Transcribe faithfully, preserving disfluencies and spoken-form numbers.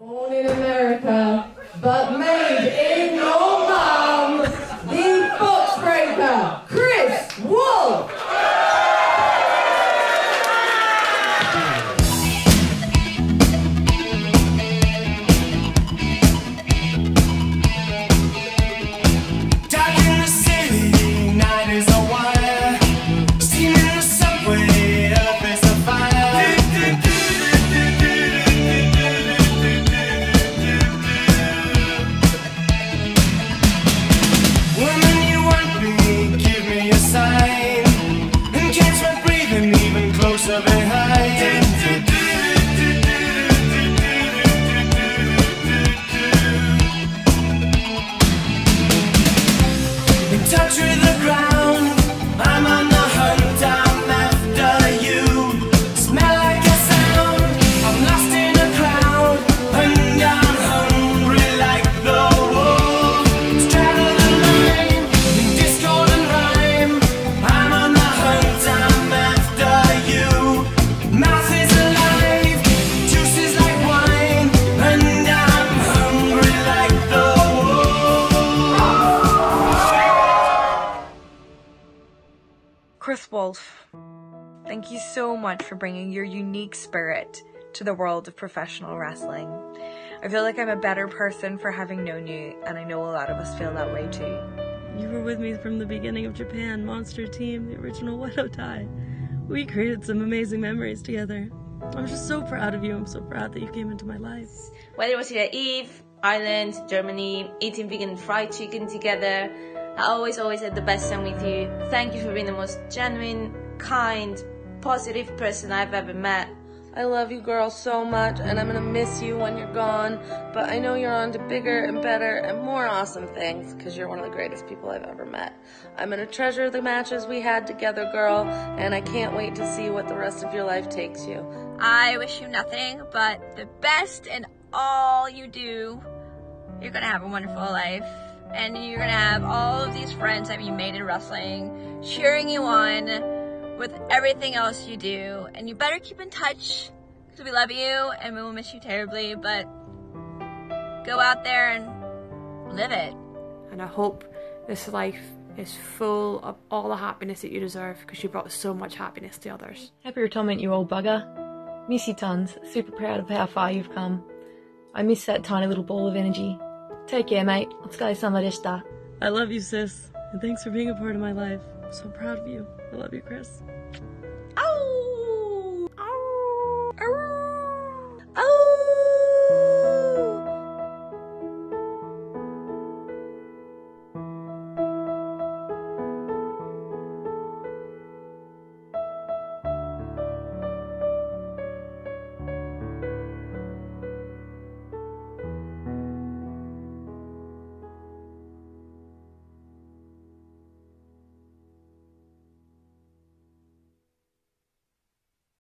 Born in America, but made in your mum, the Foxbreaker, Kris Wolf! Kris Wolf, thank you so much for bringing your unique spirit to the world of professional wrestling. I feel like I'm a better person for having known you, and I know a lot of us feel that way too. You were with me from the beginning of Japan Monster Team, the original Wedo Tai. We created some amazing memories together. I'm just so proud of you. I'm so proud that you came into my life. Whether it was here at Eve, Ireland, Germany, eating vegan fried chicken together, I always, always had the best time with you. Thank you for being the most genuine, kind, positive person I've ever met. I love you, girl, so much, and I'm gonna miss you when you're gone, but I know you're on to bigger and better and more awesome things, because you're one of the greatest people I've ever met. I'm gonna treasure the matches we had together, girl, and I can't wait to see what the rest of your life takes you. I wish you nothing but the best in all you do. You're gonna have a wonderful life. And you're going to have all of these friends that you made in wrestling cheering you on with everything else you do. And you better keep in touch, because we love you and we will miss you terribly. But go out there and live it. And I hope this life is full of all the happiness that you deserve, because you brought so much happiness to others. Happy retirement, you old bugger. Miss you tons. Super proud of how far you've come. I miss that tiny little ball of energy. Take care, mate. Otsukai sama deshita. I love you, sis. And thanks for being a part of my life. I'm so proud of you. I love you, Kris.